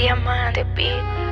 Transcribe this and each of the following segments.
Diamante beat.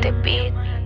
The beat.